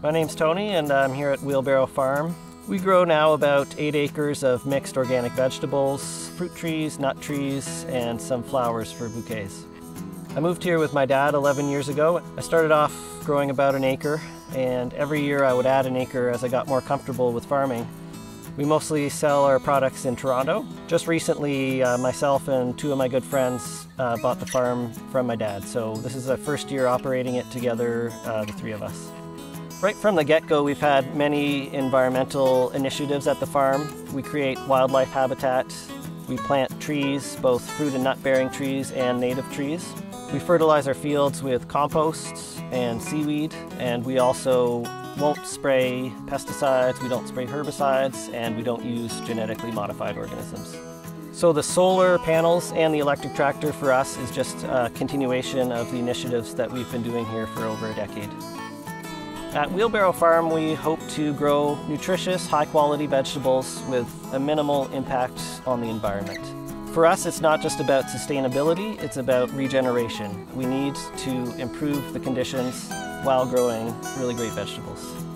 My name's Tony and I'm here at Wheelbarrow Farm. We grow now about 8 acres of mixed organic vegetables, fruit trees, nut trees, and some flowers for bouquets. I moved here with my dad 11 years ago. I started off growing about an acre, and every year I would add an acre as I got more comfortable with farming. We mostly sell our products in Toronto. Just recently, myself and 2 of my good friends bought the farm from my dad, so this is our first year operating it together, the 3 of us. Right from the get-go, we've had many environmental initiatives at the farm. We create wildlife habitat, we plant trees, both fruit and nut-bearing trees and native trees. We fertilize our fields with compost and seaweed, and we also won't spray pesticides, we don't spray herbicides, and we don't use genetically modified organisms. So the solar panels and the electric tractor for us is just a continuation of the initiatives that we've been doing here for over a decade. At Wheelbarrow Farm, we hope to grow nutritious, high-quality vegetables with a minimal impact on the environment. For us, it's not just about sustainability, it's about regeneration. We need to improve the conditions while growing really great vegetables.